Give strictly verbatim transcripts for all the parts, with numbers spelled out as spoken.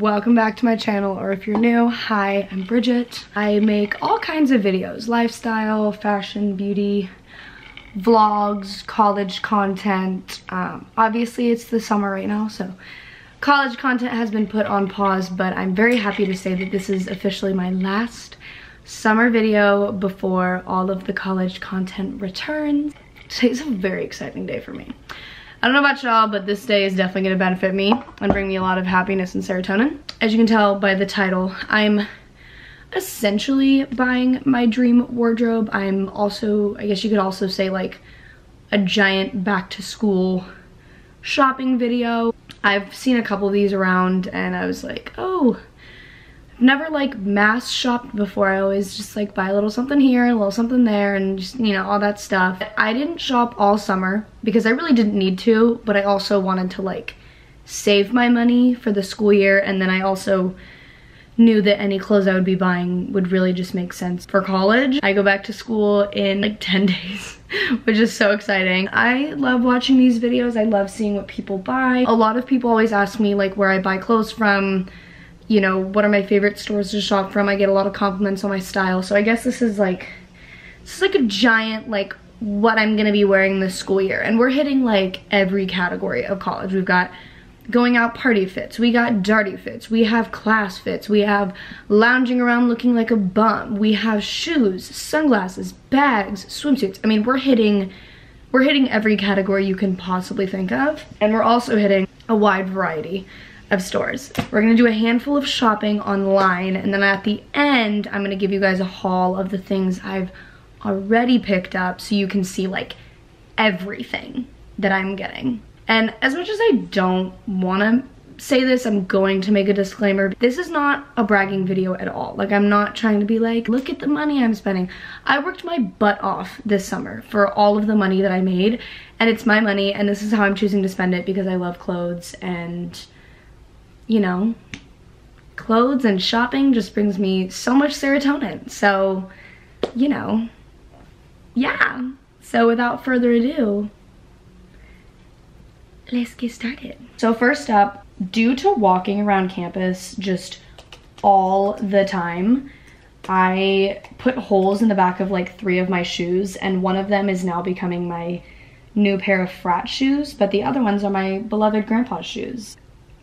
Welcome back to my channel, or if you're new, hi, I'm Bridget. I make all kinds of videos, lifestyle, fashion, beauty, vlogs, college content. Um, obviously it's the summer right now, so college content has been put on pause, but I'm very happy to say that this is officially my last summer video before all of the college content returns. Today's a very exciting day for me. I don't know about y'all, but this day is definitely gonna benefit me and bring me a lot of happiness and serotonin. As you can tell by the title, I'm essentially buying my dream wardrobe. I'm also, I guess you could also say, like a giant back to school shopping video. I've seen a couple of these around and I was like, oh, I've never like mass shopped before. I always just like buy a little something here, a little something there, and just, you know, all that stuff. I didn't shop all summer because I really didn't need to, but I also wanted to like save my money for the school year, and then I also knew that any clothes I would be buying would really just make sense for college. I go back to school in like ten days, which is so exciting. I love watching these videos. I love seeing what people buy. A lot of people always ask me like where I buy clothes from, you know, what are my favorite stores to shop from. I get a lot of compliments on my style, so I guess this is like, this is like a giant like what I'm gonna be wearing this school year, and we're hitting like every category of college. We've got going out party fits, we got dirty fits, we have class fits, we have lounging around looking like a bum, we have shoes, sunglasses, bags, swimsuits. I mean, we're hitting we're hitting every category you can possibly think of, and we're also hitting a wide variety of stores. We're gonna do a handful of shopping online, and then at the end I'm gonna give you guys a haul of the things I've already picked up, so you can see like everything that I'm getting. And as much as I don't wanna say this, I'm going to make a disclaimer. This is not a bragging video at all. Like, I'm not trying to be like, look at the money I'm spending. I worked my butt off this summer for all of the money that I made, and it's my money, and this is how I'm choosing to spend it, because I love clothes, and you know, clothes and shopping just brings me so much serotonin. So, you know, yeah. So without further ado, let's get started. So first up, due to walking around campus just all the time, I put holes in the back of like three of my shoes, and one of them is now becoming my new pair of frat shoes, but the other ones are my beloved grandpa's shoes.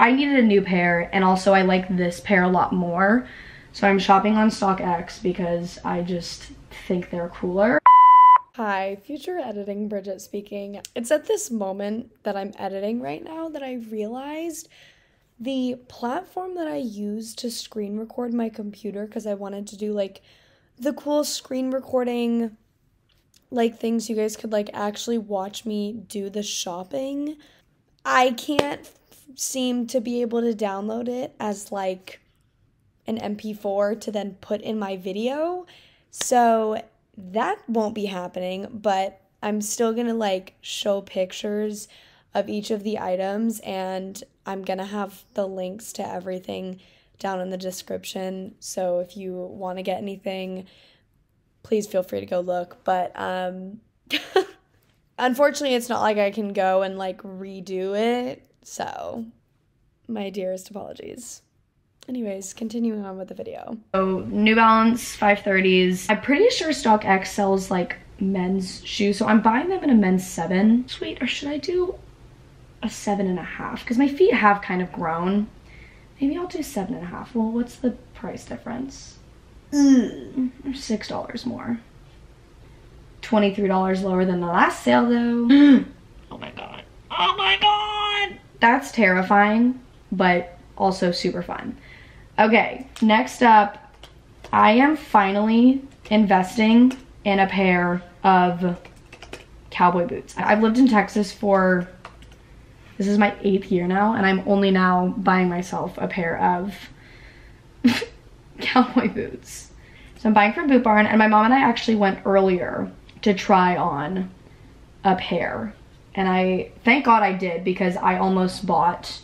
I needed a new pair, and also I like this pair a lot more, so I'm shopping on StockX because I just think they're cooler. Hi, future editing Bridget speaking. It's at this moment that I'm editing right now that I realized the platform that I use to screen record my computer, because I wanted to do like the cool screen recording, like things you guys could like actually watch me do the shopping. I can't seem to be able to download it as like an M P four to then put in my video, so that won't be happening, but I'm still gonna like show pictures of each of the items, and I'm gonna have the links to everything down in the description, so if you want to get anything, please feel free to go look. But um unfortunately it's not like I can go and like redo it, so my dearest apologies. Anyways, continuing on with the video. So New Balance five thirties. I'm pretty sure StockX sells like men's shoes, so I'm buying them in a men's seven. Sweet, or should I do a seven and a half? Because my feet have kind of grown. Maybe I'll do seven and a half. Well, what's the price difference? Mm, six dollars more. twenty-three dollars lower than the last sale though. Oh my God. Oh my God. That's terrifying, but also super fun. Okay, next up, I am finally investing in a pair of cowboy boots. I've lived in Texas for, this is my eighth year now, and I'm only now buying myself a pair of cowboy boots. So I'm buying from Boot Barn, and my mom and I actually went earlier to try on a pair. And I, thank God I did, because I almost bought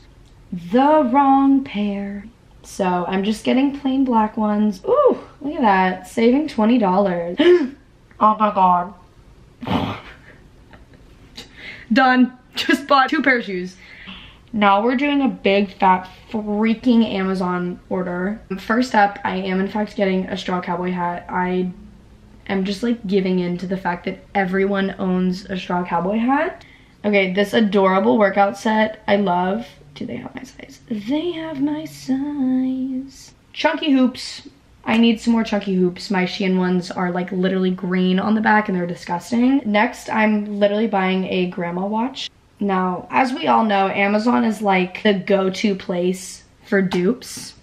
the wrong pair. So I'm just getting plain black ones. Ooh, look at that, saving twenty dollars. Oh my God. Done, just bought two pair of shoes. Now we're doing a big fat freaking Amazon order. First up, I am in fact getting a straw cowboy hat. I am just like giving in to the fact that everyone owns a straw cowboy hat. Okay, this adorable workout set I love. Do they have my size? They have my size. Chunky hoops. I need some more chunky hoops. My Shein ones are like literally green on the back and they're disgusting. Next, I'm literally buying a grandma watch. Now, as we all know, Amazon is like the go-to place for dupes.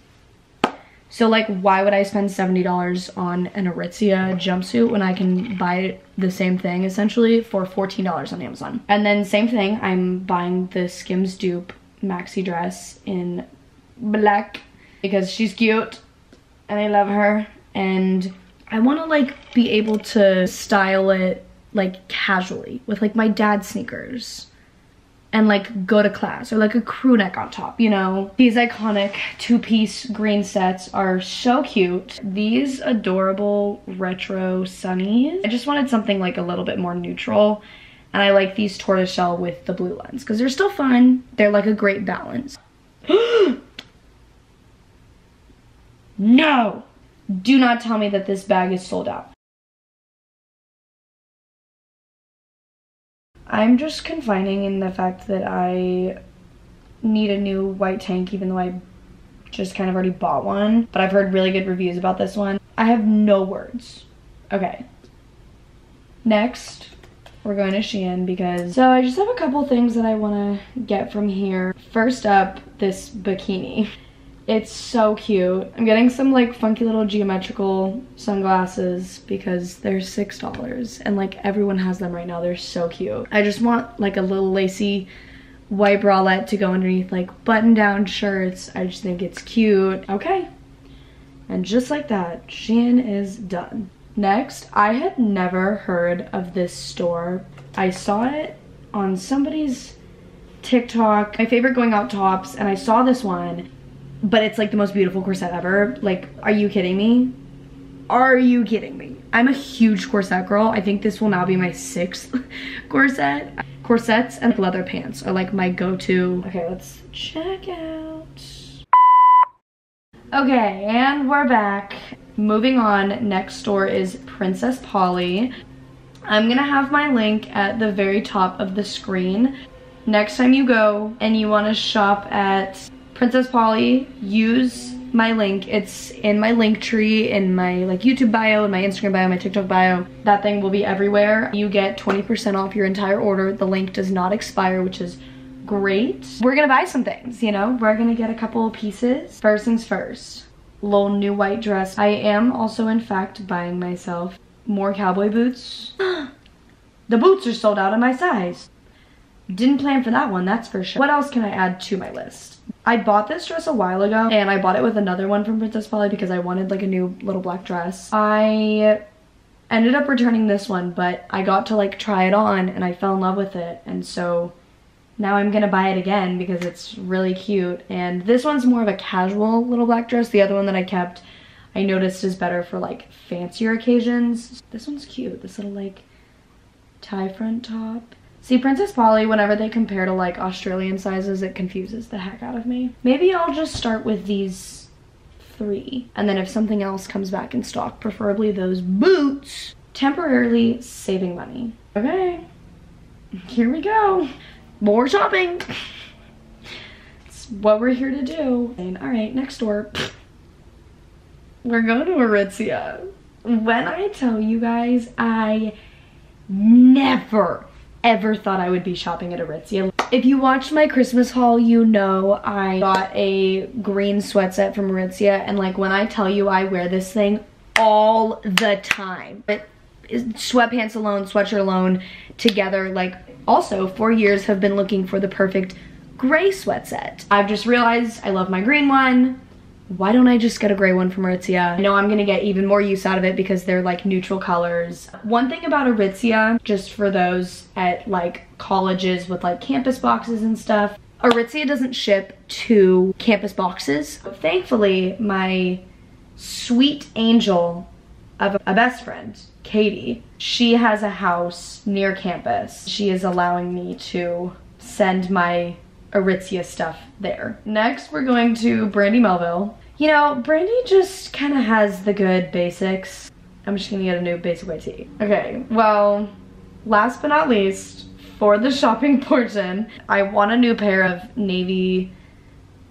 So like, why would I spend seventy dollars on an Aritzia jumpsuit when I can buy the same thing essentially for fourteen dollars on Amazon? And then same thing, I'm buying the Skims dupe maxi dress in black because she's cute. And I love her, and I want to like be able to style it like casually with like my dad's sneakers and like go to class, or like a crew neck on top, you know? These iconic two-piece green sets are so cute. These adorable retro sunnies. I just wanted something like a little bit more neutral, and I like these tortoiseshell with the blue lens because they're still fun. They're like a great balance. No! Do not tell me that this bag is sold out. I'm just confining in the fact that I need a new white tank, even though I just kind of already bought one. But I've heard really good reviews about this one. I have no words. Okay. Next, we're going to Shein because... So I just have a couple things that I want to get from here. First up, this bikini. It's so cute. I'm getting some like funky little geometrical sunglasses because they're six dollars and like everyone has them right now. They're so cute. I just want like a little lacy white bralette to go underneath like button down shirts. I just think it's cute. Okay. And just like that, Shein is done. Next, I had never heard of this store. I saw it on somebody's TikTok. My favorite going out tops, and I saw this one. But it's like the most beautiful corset ever. Like, are you kidding me? Are you kidding me? I'm a huge corset girl. I think this will now be my sixth corset. Corsets and leather pants are like my go-to. Okay, let's check out. Okay, and we're back. Moving on, next store is Princess Polly. I'm gonna have my link at the very top of the screen. Next time you go and you wanna shop at Princess Polly, use my link. It's in my link tree, in my like YouTube bio, in my Instagram bio, my TikTok bio. That thing will be everywhere. You get twenty percent off your entire order. The link does not expire, which is great. We're gonna buy some things, you know? We're gonna get a couple of pieces. First things first, little new white dress. I am also, in fact, buying myself more cowboy boots. The boots are sold out of my size. Didn't plan for that one, that's for sure. What else can I add to my list? I bought this dress a while ago, and I bought it with another one from Princess Polly because I wanted like a new little black dress. I ended up returning this one, but I got to like try it on and I fell in love with it, and so now I'm gonna buy it again because it's really cute. And this one's more of a casual little black dress. The other one that I kept, I noticed, is better for like fancier occasions. This one's cute, this little like tie front top. See, Princess Polly, whenever they compare to like Australian sizes, it confuses the heck out of me. Maybe I'll just start with these three. And then if something else comes back in stock, preferably those boots, temporarily saving money. Okay, here we go. More shopping. It's what we're here to do. And all right, next door. We're going to Aritzia. When I tell you guys, I never... ever thought I would be shopping at Aritzia. If you watched my Christmas haul, you know I got a green sweat set from Aritzia, and like when I tell you I wear this thing all the time. But sweatpants alone, sweatshirt alone, together, like also for years have been looking for the perfect gray sweat set. I've just realized I love my green one. Why don't I just get a gray one from Aritzia? I know I'm gonna get even more use out of it because they're like neutral colors. One thing about Aritzia, just for those at like colleges with like campus boxes and stuff, Aritzia doesn't ship to campus boxes. But thankfully, my sweet angel of a best friend, Katie, she has a house near campus. She is allowing me to send my Aritzia stuff there. Next, we're going to Brandy Melville. You know, Brandy just kind of has the good basics. I'm just gonna get a new basic white tee. Okay, well, last but not least, for the shopping portion, I want a new pair of navy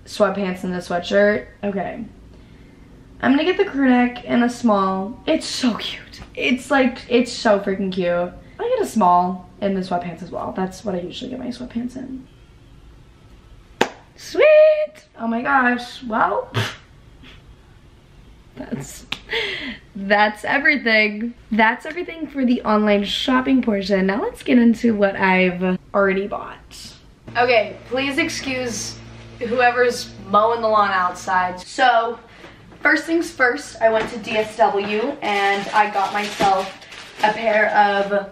sweatpants and a sweatshirt. Okay, I'm gonna get the crew neck and a small. It's so cute. It's like, it's so freaking cute. I get a small in the sweatpants as well. That's what I usually get my sweatpants in. Sweet! Oh my gosh, well, that's, that's everything. That's everything for the online shopping portion. Now let's get into what I've already bought. Okay, please excuse whoever's mowing the lawn outside. So, first things first, I went to D S W and I got myself a pair of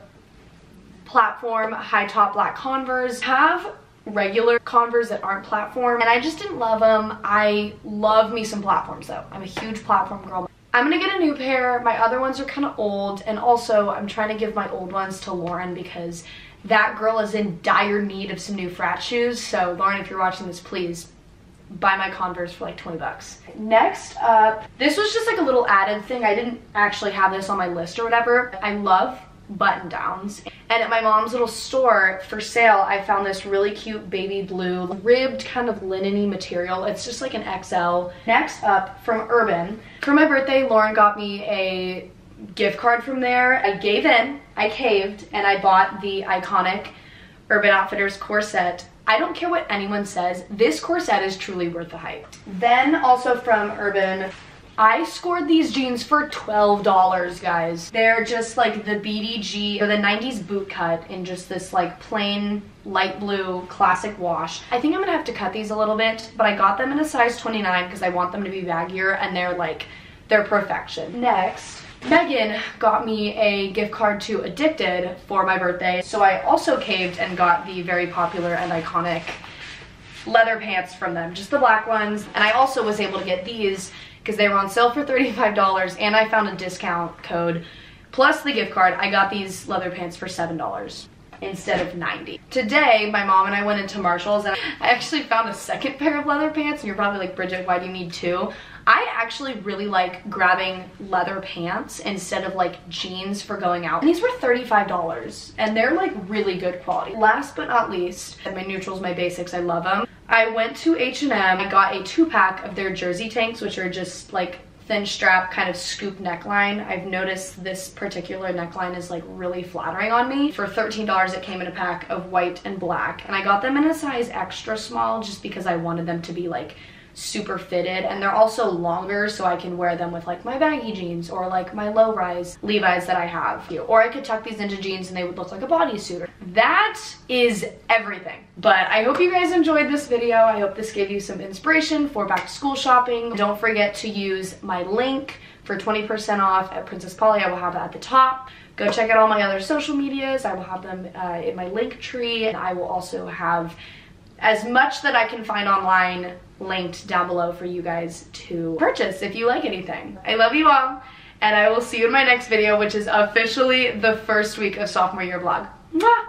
platform high top black Converse. Have regular Converse that aren't platform, and I just didn't love them. I love me some platforms though. I'm a huge platform girl. I'm gonna get a new pair. My other ones are kind of old, and also I'm trying to give my old ones to Lauren because that girl is in dire need of some new frat shoes. So Lauren, if you're watching this, please buy my Converse for like twenty bucks. Next up, this was just like a little added thing. I didn't actually have this on my list or whatever. I love button downs, and at my mom's little store for sale I found this really cute baby blue ribbed kind of linen-y material. It's just like an X L. Next up, from Urban, for my birthday Lauren got me a gift card from there. I gave in, I caved, and I bought the iconic Urban Outfitters corset. I don't care what anyone says, this corset is truly worth the hype. Then also from Urban, I scored these jeans for twelve dollars, guys. They're just like the B D G, or the nineties boot cut in just this like plain light blue classic wash. I think I'm gonna have to cut these a little bit, but I got them in a size twenty-nine because I want them to be baggier, and they're like, they're perfection. Next, Megan got me a gift card to Addicted for my birthday, so I also caved and got the very popular and iconic leather pants from them, just the black ones. And I also was able to get these because they were on sale for thirty-five dollars, and I found a discount code plus the gift card. I got these leather pants for seven dollars instead of ninety. Today my mom and I went into Marshall's, and I actually found a second pair of leather pants, and you're probably like, Bridget, why do you need two? I actually really like grabbing leather pants instead of like jeans for going out, and these were thirty-five dollars, and they're like really good quality. Last but not least, my neutrals, my basics, I love them. I went to H and M, I got a two pack of their jersey tanks, which are just like thin strap kind of scoop neckline. I've noticed this particular neckline is like really flattering on me. For thirteen dollars it came in a pack of white and black, and I got them in a size extra small just because I wanted them to be like super fitted, and they're also longer so I can wear them with like my baggy jeans or like my low rise Levi's that I have, or I could tuck these into jeans and they would look like a bodysuit. That is everything, but I hope you guys enjoyed this video. I hope this gave you some inspiration for back to school shopping. Don't forget to use my link for twenty percent off at Princess Polly. I will have that at the top. Go check out all my other social medias. I will have them uh, in my link tree, and I will also have as much that I can find online linked down below for you guys to purchase if you like anything. I love you all, and I will see you in my next video, which is officially the first week of sophomore year vlog. Mwah!